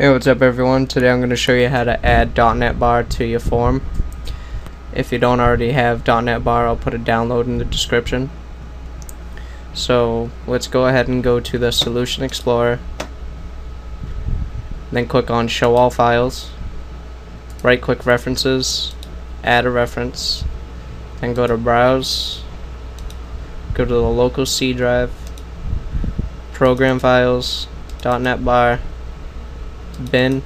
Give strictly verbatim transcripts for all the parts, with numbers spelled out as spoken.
Hey, what's up everyone? Today I'm going to show you how to add .NET Bar to your form. If you don't already have .NET Bar, I'll put a download in the description. So let's go ahead and go to the Solution Explorer, then click on Show All Files, right click References, Add a Reference, then go to Browse, go to the local C drive, Program Files, .NET Bar, bin,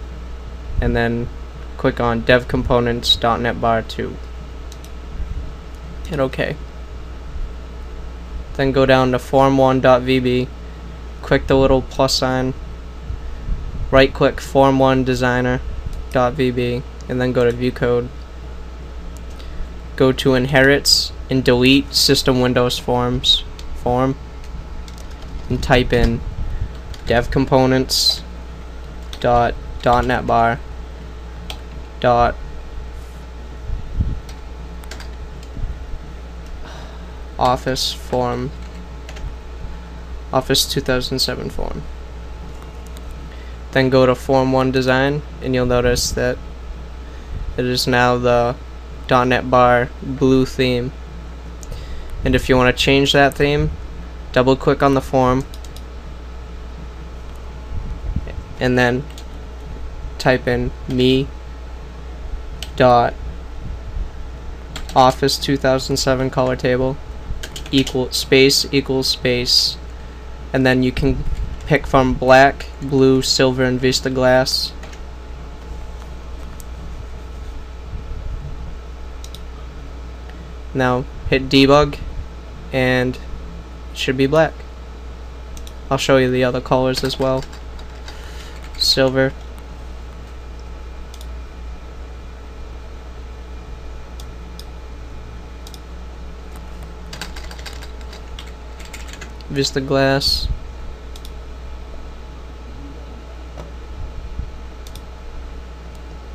and then click on Dev Components dot net bar two. Hit OK. Then go down to form one dot V B, click the little plus sign, right click form one designer dot V B, and then go to View Code. Go to Inherits and delete System Windows Forms form and type in DevComponents dot dot net bar dot office form office two thousand seven form. Then go to form one design, and you'll notice that it is now the .NET Bar blue theme. And if you want to change that theme, double click on the form and then type in me dot office two thousand seven color table equal space equals space, and then you can pick from black, blue, silver, and Vista glass. Now hit debug and it should be black. I'll show you the other colors as well. Silver, Vista glass,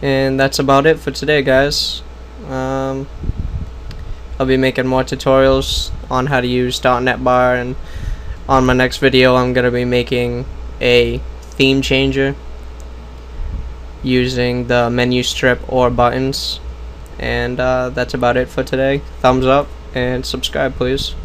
and that's about it for today, guys. um, I'll be making more tutorials on how to use .NET Bar, and on my next video I'm gonna be making a theme changer using the menu strip or buttons. And uh, that's about it for today. Thumbs up and subscribe, please.